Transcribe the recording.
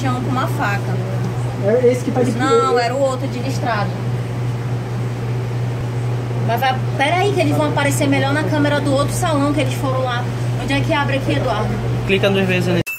tinha um com uma faca. Era esse que parecia? Não, era o outro de listrado. Mas vai... Peraí, que eles vão aparecer melhor na câmera do outro salão que eles foram lá. Onde é que abre aqui, Eduardo? Clica 2 vezes ali.